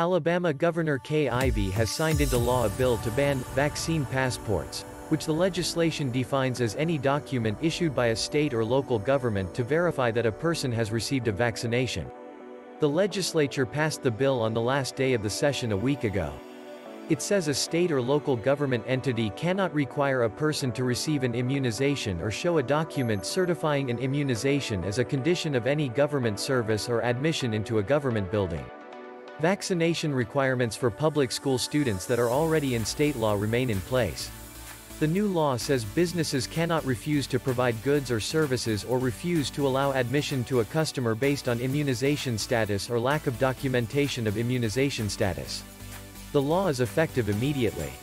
Alabama Governor Kay Ivey has signed into law a bill to ban vaccine passports, which the legislation defines as any document issued by a state or local government to verify that a person has received a vaccination. The legislature passed the bill on the last day of the session a week ago. It says a state or local government entity cannot require a person to receive an immunization or show a document certifying an immunization as a condition of any government service or admission into a government building. Vaccination requirements for public school students that are already in state law remain in place. The new law says businesses cannot refuse to provide goods or services or refuse to allow admission to a customer based on immunization status or lack of documentation of immunization status. The law is effective immediately.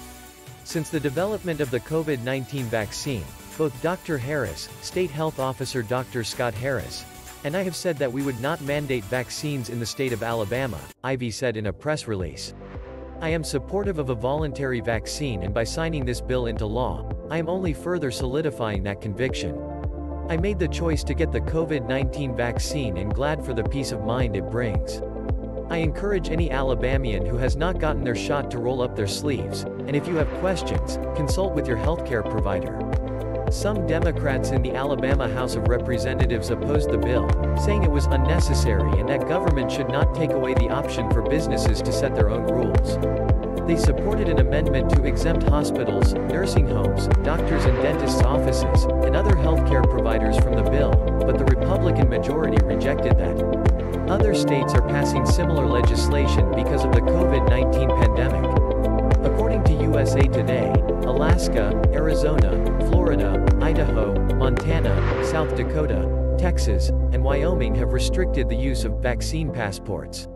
Since the development of the COVID-19 vaccine, both Dr. Harris, State Health Officer Dr. Scott Harris, and I have said that we would not mandate vaccines in the state of Alabama, Ivey said in a press release. I am supportive of a voluntary vaccine, and by signing this bill into law, I am only further solidifying that conviction. I made the choice to get the COVID-19 vaccine and glad for the peace of mind it brings. I encourage any Alabamian who has not gotten their shot to roll up their sleeves, and if you have questions, consult with your healthcare provider. Some Democrats in the Alabama House of Representatives opposed the bill, saying it was unnecessary and that government should not take away the option for businesses to set their own rules. They supported an amendment to exempt hospitals, nursing homes, doctors and dentists' offices, and other healthcare providers from the bill, but the Republican majority rejected that. Other states are passing similar legislation because of the COVID-19 pandemic. According to USA Today, Alaska, Arizona, Florida, Idaho, Montana, South Dakota, Texas, and Wyoming have restricted the use of vaccine passports.